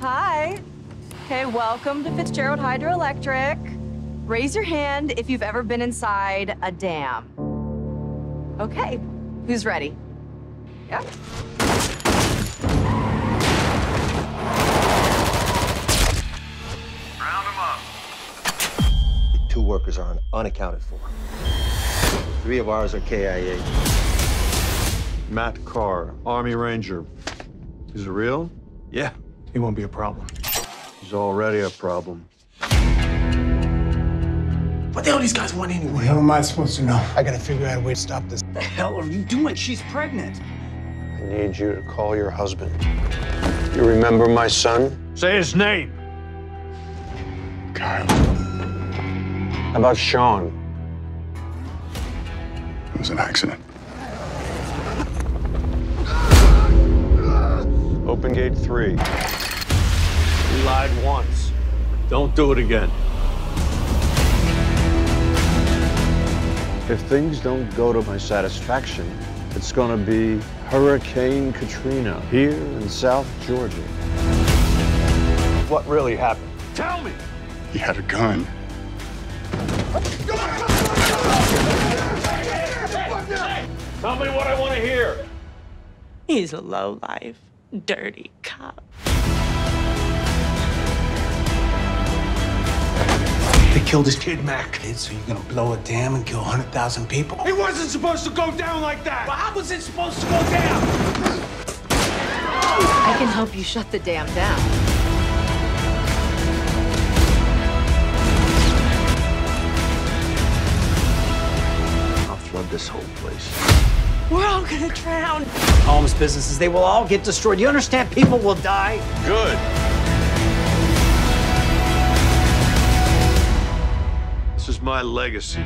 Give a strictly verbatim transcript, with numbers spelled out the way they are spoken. Hi. Okay, welcome to Fitzgerald Hydroelectric. Raise your hand if you've ever been inside a dam. Okay, who's ready? Yep. Round them up. Two workers are unaccounted for. Three of ours are K I A. Matt Carr, Army Ranger. Is it real? Yeah, he won't be a problem. He's already a problem. What the hell do these guys want anyway? How am I supposed to know? I gotta figure out a way to stop this. What the hell are you doing? She's pregnant. I need you to call your husband. You remember my son? Say his name. Kyle. How about Sean? It was an accident. Open gate three. You lied once. Don't do it again. If things don't go to my satisfaction, it's gonna be Hurricane Katrina here in South Georgia. What really happened? Tell me! He had a gun. Tell me what I want to hear. He's a lowlife, dirty cop. They killed his kid, Mac. So you're gonna blow a dam and kill one hundred thousand people? It wasn't supposed to go down like that! But how was it supposed to go down? I can help you shut the dam down. I'll flood this whole place. We're all gonna drown. Homes, businesses, they will all get destroyed. You understand? People will die. Good. This is my legacy.